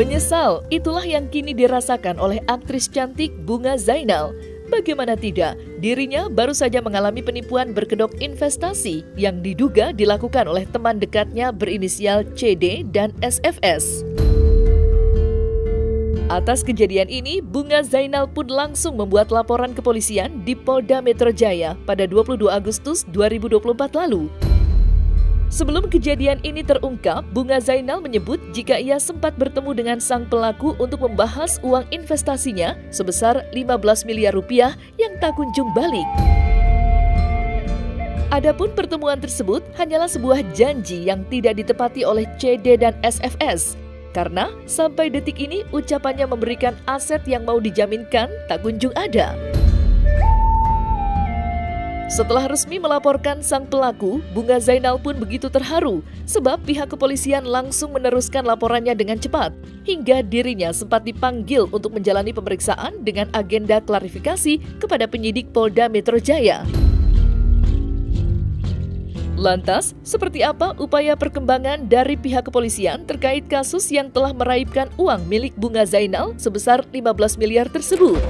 Menyesal, itulah yang kini dirasakan oleh aktris cantik Bunga Zainal. Bagaimana tidak, dirinya baru saja mengalami penipuan berkedok investasi yang diduga dilakukan oleh teman dekatnya berinisial CD dan SFS. Atas kejadian ini, Bunga Zainal pun langsung membuat laporan kepolisian di Polda Metro Jaya pada 22 Agustus 2024 lalu. Sebelum kejadian ini terungkap, Bunga Zainal menyebut jika ia sempat bertemu dengan sang pelaku untuk membahas uang investasinya sebesar 15 miliar rupiah yang tak kunjung balik. Adapun pertemuan tersebut hanyalah sebuah janji yang tidak ditepati oleh CD dan SFS. Karena sampai detik ini ucapannya memberikan aset yang mau dijaminkan tak kunjung ada. Setelah resmi melaporkan sang pelaku, Bunga Zainal pun begitu terharu sebab pihak kepolisian langsung meneruskan laporannya dengan cepat hingga dirinya sempat dipanggil untuk menjalani pemeriksaan dengan agenda klarifikasi kepada penyidik Polda Metro Jaya. Lantas, seperti apa upaya perkembangan dari pihak kepolisian terkait kasus yang telah meraibkan uang milik Bunga Zainal sebesar 15 miliar tersebut?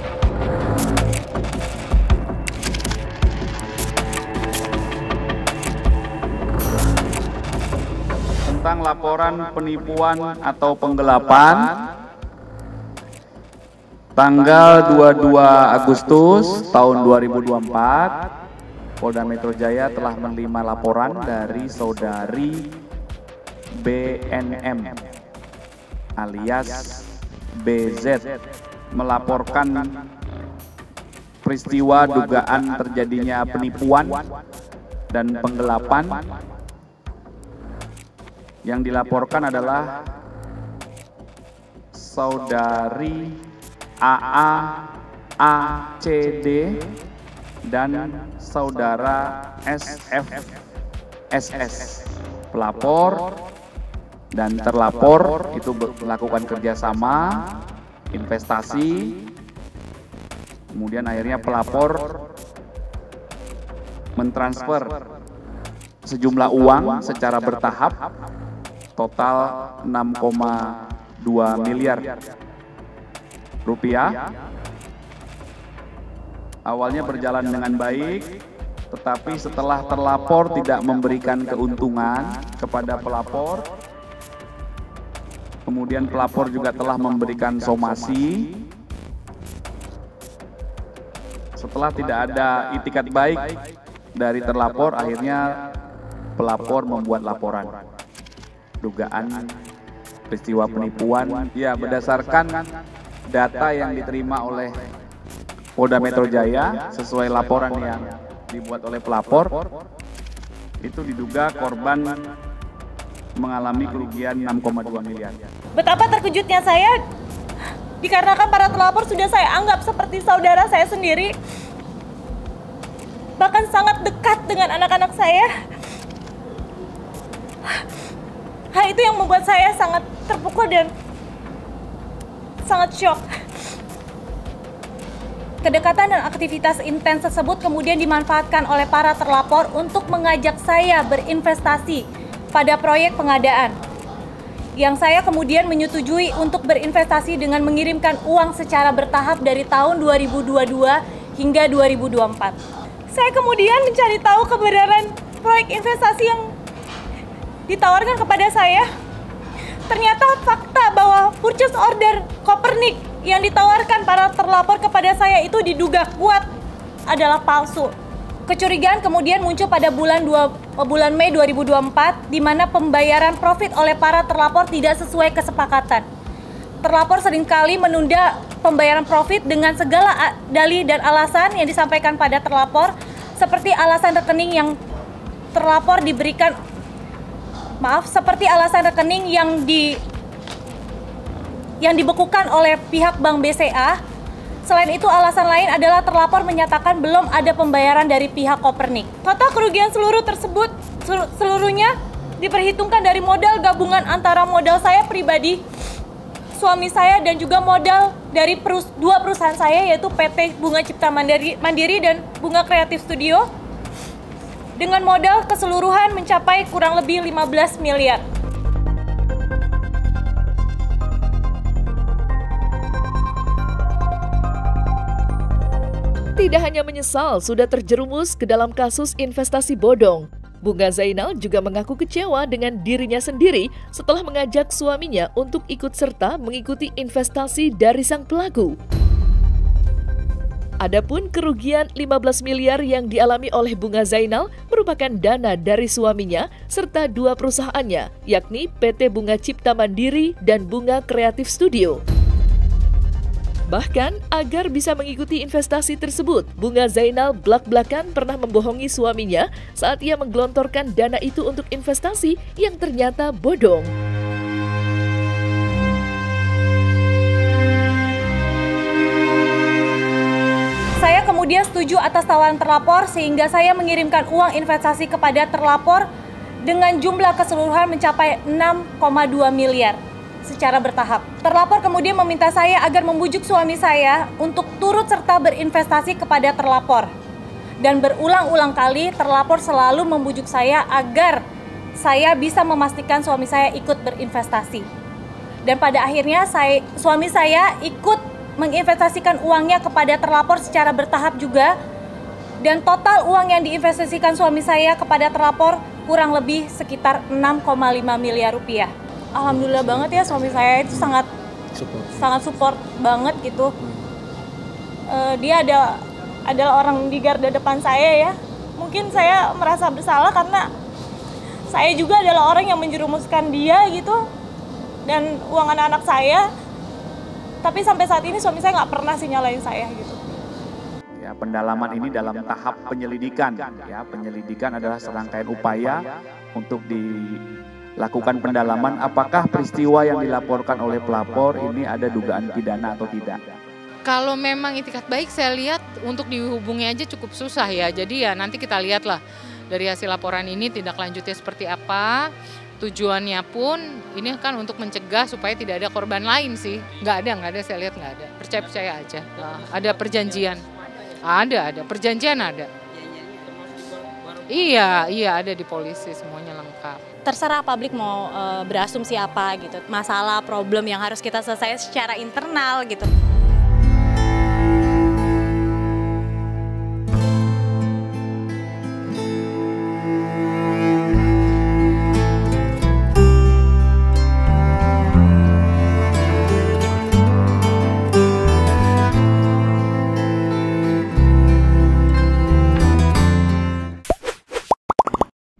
Tentang laporan penipuan atau penggelapan tanggal 22 Agustus tahun 2024, Polda Metro Jaya telah menerima laporan dari saudari BNM alias BZ melaporkan peristiwa dugaan terjadinya penipuan dan penggelapan. Yang dilaporkan adalah saudari AA, ACD, dan saudara SFSS. Pelapor dan terlapor itu melakukan kerjasama, investasi, kemudian akhirnya pelapor mentransfer sejumlah uang secara bertahap. Total 6,2 miliar rupiah. Awalnya berjalan dengan baik, tetapi setelah terlapor tidak memberikan keuntungan kepada pelapor. Kemudian pelapor juga telah memberikan somasi. Setelah tidak ada itikat baik dari terlapor, akhirnya pelapor membuat laporan dugaan peristiwa penipuan. Ya, berdasarkan data yang diterima oleh Polda Metro Jaya sesuai laporan yang dibuat oleh pelapor, itu diduga korban mengalami kerugian 6,2 miliar. Betapa terkejutnya saya dikarenakan para terlapor sudah saya anggap seperti saudara saya sendiri, bahkan sangat dekat dengan anak-anak saya. Hal itu yang membuat saya sangat terpukul dan sangat syok. Kedekatan dan aktivitas intens tersebut kemudian dimanfaatkan oleh para terlapor untuk mengajak saya berinvestasi pada proyek pengadaan, yang saya kemudian menyetujui untuk berinvestasi dengan mengirimkan uang secara bertahap dari tahun 2022 hingga 2024. Saya kemudian mencari tahu kebenaran proyek investasi yang ditawarkan kepada saya. Ternyata fakta bahwa purchase order Copernicus yang ditawarkan para terlapor kepada saya itu diduga kuat adalah palsu. Kecurigaan kemudian muncul pada bulan Mei 2024, di mana pembayaran profit oleh para terlapor tidak sesuai kesepakatan. Terlapor seringkali menunda pembayaran profit dengan segala dalih dan alasan yang disampaikan pada terlapor, seperti alasan rekening yang terlapor diberikan. Seperti alasan rekening yang dibekukan oleh pihak Bank BCA. Selain itu, alasan lain adalah terlapor menyatakan belum ada pembayaran dari pihak Copernicus. Total kerugian seluruhnya diperhitungkan dari modal gabungan antara modal saya pribadi, suami saya dan juga modal dari dua perusahaan saya, yaitu PT Bunga Cipta Mandiri dan Bunga Kreatif Studio, dengan modal keseluruhan mencapai kurang lebih 15 miliar. Tidak hanya menyesal sudah terjerumus ke dalam kasus investasi bodong, Bunga Zainal juga mengaku kecewa dengan dirinya sendiri setelah mengajak suaminya untuk ikut serta mengikuti investasi dari sang pelaku. Adapun kerugian 15 miliar yang dialami oleh Bunga Zainal merupakan dana dari suaminya serta dua perusahaannya, yakni PT Bunga Cipta Mandiri dan Bunga Kreatif Studio. Bahkan, agar bisa mengikuti investasi tersebut, Bunga Zainal belak-belakan pernah membohongi suaminya saat ia menggelontorkan dana itu untuk investasi yang ternyata bodong. Saya kemudian setuju atas tawaran terlapor sehingga saya mengirimkan uang investasi kepada terlapor dengan jumlah keseluruhan mencapai 6,2 miliar. Secara bertahap. Terlapor kemudian meminta saya agar membujuk suami saya untuk turut serta berinvestasi kepada terlapor. Dan berulang-ulang kali terlapor selalu membujuk saya agar saya bisa memastikan suami saya ikut berinvestasi. Dan pada akhirnya suami saya ikut menginvestasikan uangnya kepada terlapor secara bertahap juga. Dan total uang yang diinvestasikan suami saya kepada terlapor kurang lebih sekitar 6,5 miliar rupiah. Alhamdulillah banget ya, suami saya itu sangat support banget gitu. Dia adalah orang di garda depan saya ya. Mungkin saya merasa bersalah karena saya juga adalah orang yang menjerumuskan dia gitu. Dan uang anak-anak saya. Tapi sampai saat ini suami saya nggak pernah sih nyalain saya gitu. Ya, pendalaman ini dalam tahap penyelidikan. Ya, penyelidikan adalah serangkaian upaya untuk lakukan pendalaman apakah peristiwa yang dilaporkan oleh pelapor ini ada dugaan pidana atau tidak. Kalau memang itikad baik saya lihat untuk dihubungi aja cukup susah ya. Jadi ya nanti kita lihatlah dari hasil laporan ini tindak lanjutnya seperti apa. Tujuannya pun ini kan untuk mencegah supaya tidak ada korban lain sih. Nggak ada saya lihat nggak ada. Percaya aja. Nah, ada perjanjian. Ada perjanjian ada. Iya ada di polisi semuanya lengkap. Terserah publik mau berasumsi apa gitu, masalah problem yang harus kita selesaikan secara internal gitu.